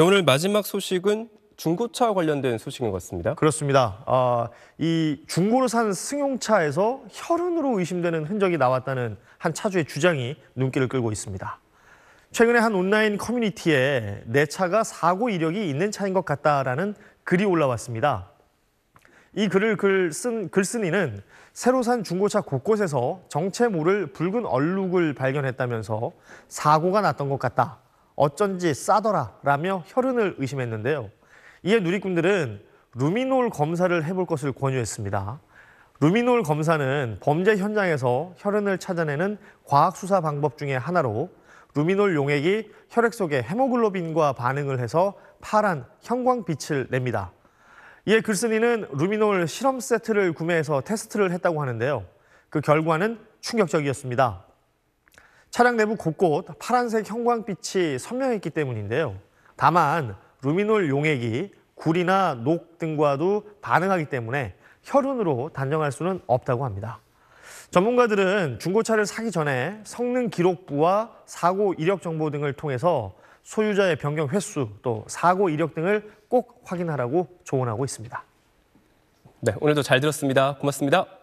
네, 오늘 마지막 소식은 중고차 관련된 소식인 것 같습니다. 그렇습니다. 이 중고로 산 승용차에서 혈흔으로 의심되는 흔적이 나왔다는 한 차주의 주장이 눈길을 끌고 있습니다. 최근에 한 온라인 커뮤니티에 내 차가 사고 이력이 있는 차인 것 같다라는 글이 올라왔습니다. 이 글을 쓴 글쓴이는 새로 산 중고차 곳곳에서 정체 모를 붉은 얼룩을 발견했다면서 사고가 났던 것 같다, 어쩐지 싸더라라며 혈흔을 의심했는데요. 이에 누리꾼들은 루미놀 검사를 해볼 것을 권유했습니다. 루미놀 검사는 범죄 현장에서 혈흔을 찾아내는 과학수사 방법 중에 하나로 루미놀 용액이 혈액 속의 헤모글로빈과 반응을 해서 파란 형광빛을 냅니다. 이에 글쓴이는 루미놀 실험 세트를 구매해서 테스트를 했다고 하는데요. 그 결과는 충격적이었습니다. 차량 내부 곳곳 파란색 형광빛이 선명했기 때문인데요. 다만 루미놀 용액이 구리나 녹 등과도 반응하기 때문에 혈흔으로 단정할 수는 없다고 합니다. 전문가들은 중고차를 사기 전에 성능 기록부와 사고 이력 정보 등을 통해서 소유자의 변경 횟수, 또 사고 이력 등을 꼭 확인하라고 조언하고 있습니다. 네, 오늘도 잘 들었습니다. 고맙습니다.